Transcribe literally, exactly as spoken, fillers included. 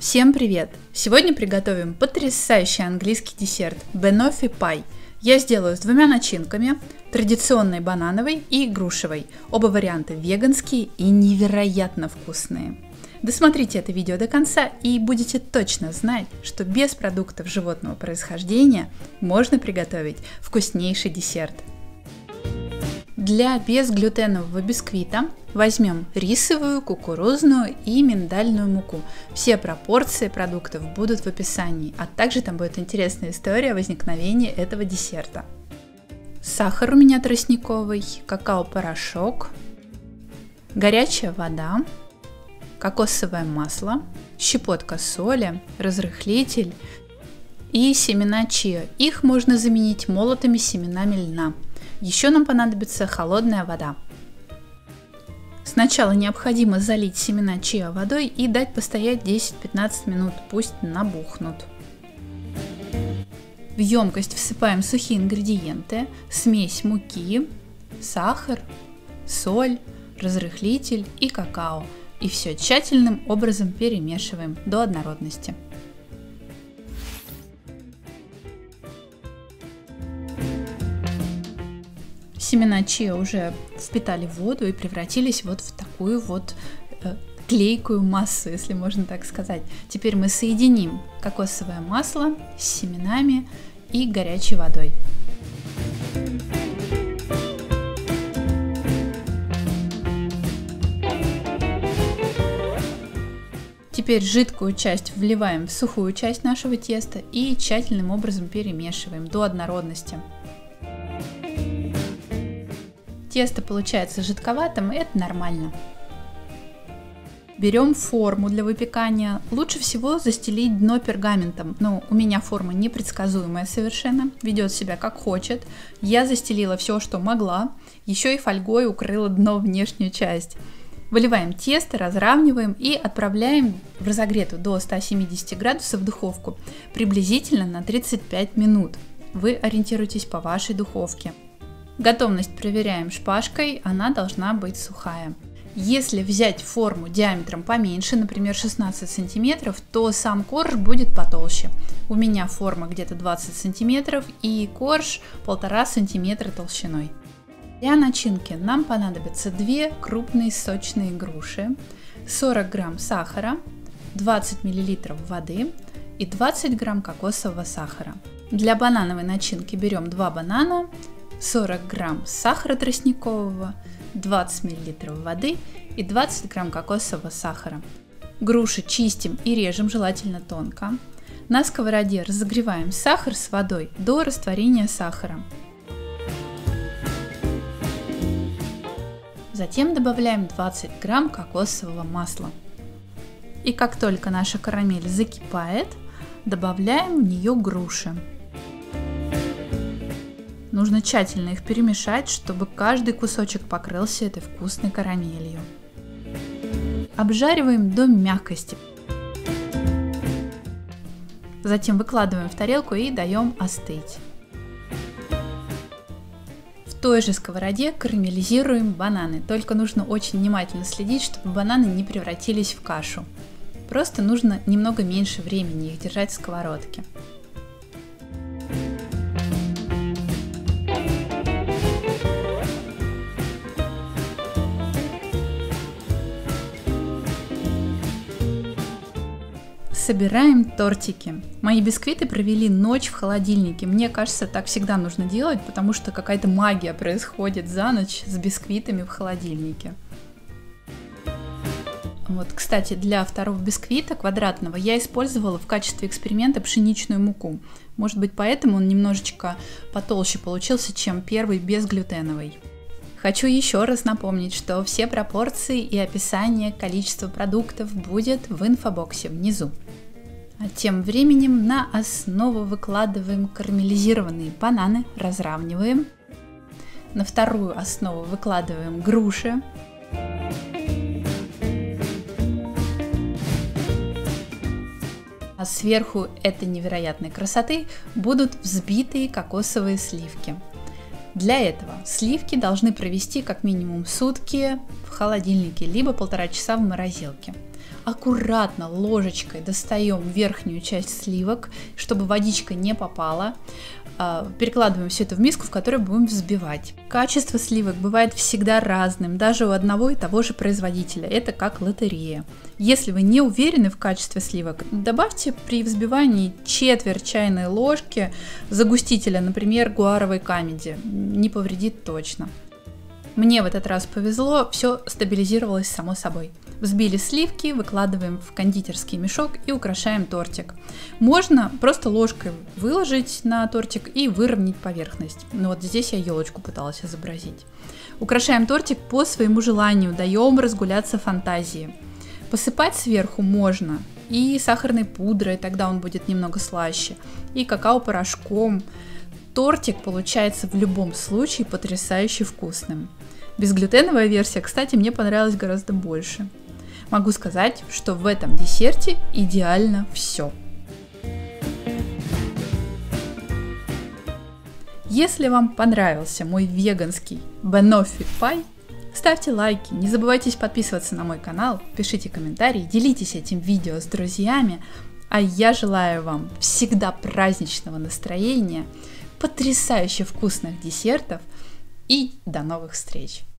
Всем привет! Сегодня приготовим потрясающий английский десерт Banoffee pie. Я сделаю с двумя начинками, традиционной банановой и грушевой. Оба варианта веганские и невероятно вкусные. Досмотрите это видео до конца и будете точно знать, что без продуктов животного происхождения можно приготовить вкуснейший десерт. Для безглютенового бисквита возьмем рисовую, кукурузную и миндальную муку. Все пропорции продуктов будут в описании, а также там будет интересная история возникновения этого десерта. Сахар у меня тростниковый, какао-порошок, горячая вода, кокосовое масло, щепотка соли, разрыхлитель и семена чиа. Их можно заменить молотыми семенами льна. Еще нам понадобится холодная вода. Сначала необходимо залить семена чиа водой и дать постоять десять-пятнадцать минут, пусть набухнут. В емкость всыпаем сухие ингредиенты, смесь муки, сахар, соль, разрыхлитель и какао. И все тщательным образом перемешиваем до однородности. Семена чиа уже впитали воду и превратились вот в такую вот э, клейкую массу, если можно так сказать. Теперь мы соединим кокосовое масло с семенами и горячей водой. Теперь жидкую часть вливаем в сухую часть нашего теста и тщательным образом перемешиваем до однородности. Тесто получается жидковатым, и это нормально. Берем форму для выпекания. Лучше всего застелить дно пергаментом, но у меня форма непредсказуемая совершенно, ведет себя как хочет. Я застелила все, что могла, еще и фольгой укрыла дно внешнюю часть. Выливаем тесто, разравниваем и отправляем в разогретую до ста семидесяти градусов духовку приблизительно на тридцать пять минут. Вы ориентируйтесь по вашей духовке. Готовность проверяем шпажкой, она должна быть сухая. Если взять форму диаметром поменьше, например шестнадцать сантиметров, то сам корж будет потолще. У меня форма где-то двадцать сантиметров и корж полтора сантиметра толщиной. Для начинки нам понадобятся две крупные сочные груши, сорок грамм сахара, двадцать миллилитров воды и двадцать грамм кокосового сахара. Для банановой начинки берем два банана, сорок грамм сахара тростникового, двадцать миллилитров воды и двадцать грамм кокосового сахара. Груши чистим и режем, желательно тонко. На сковороде разогреваем сахар с водой до растворения сахара. Затем добавляем двадцать грамм кокосового масла. И как только наша карамель закипает, добавляем в нее груши. Нужно тщательно их перемешать, чтобы каждый кусочек покрылся этой вкусной карамелью. Обжариваем до мягкости. Затем выкладываем в тарелку и даем остыть. В той же сковороде карамелизируем бананы, только нужно очень внимательно следить, чтобы бананы не превратились в кашу. Просто нужно немного меньше времени их держать в сковородке. Собираем тортики. Мои бисквиты провели ночь в холодильнике. Мне кажется, так всегда нужно делать, потому что какая-то магия происходит за ночь с бисквитами в холодильнике. Вот, кстати, для второго бисквита, квадратного, я использовала в качестве эксперимента пшеничную муку. Может быть, поэтому он немножечко потолще получился, чем первый безглютеновый. Хочу еще раз напомнить, что все пропорции и описание количества продуктов будет в инфобоксе внизу. А тем временем на основу выкладываем карамелизированные бананы, разравниваем. На вторую основу выкладываем груши. А сверху этой невероятной красоты будут взбитые кокосовые сливки. Для этого сливки должны провести как минимум сутки в холодильнике, либо полтора часа в морозилке. аккуратно ложечкой достаем верхнюю часть сливок, чтобы водичка не попала. Перекладываем все это в миску, в которой будем взбивать. Качество сливок бывает всегда разным, даже у одного и того же производителя. Это как лотерея. Если вы не уверены в качестве сливок, добавьте при взбивании четверть чайной ложки загустителя, например, гуаровой камеди. Не повредит точно. Мне в этот раз повезло, все стабилизировалось само собой. Взбили сливки, выкладываем в кондитерский мешок и украшаем тортик. Можно просто ложкой выложить на тортик и выровнять поверхность. Ну вот здесь я елочку пыталась изобразить. Украшаем тортик по своему желанию, даем разгуляться фантазии. Посыпать сверху можно и сахарной пудрой, тогда он будет немного слаще, и какао-порошком. Тортик получается в любом случае потрясающе вкусным. Безглютеновая версия, кстати, мне понравилась гораздо больше. Могу сказать, что в этом десерте идеально все. Если вам понравился мой веганский Banoffee pie, ставьте лайки, не забывайте подписываться на мой канал, пишите комментарии, делитесь этим видео с друзьями. А я желаю вам всегда праздничного настроения, потрясающе вкусных десертов и до новых встреч!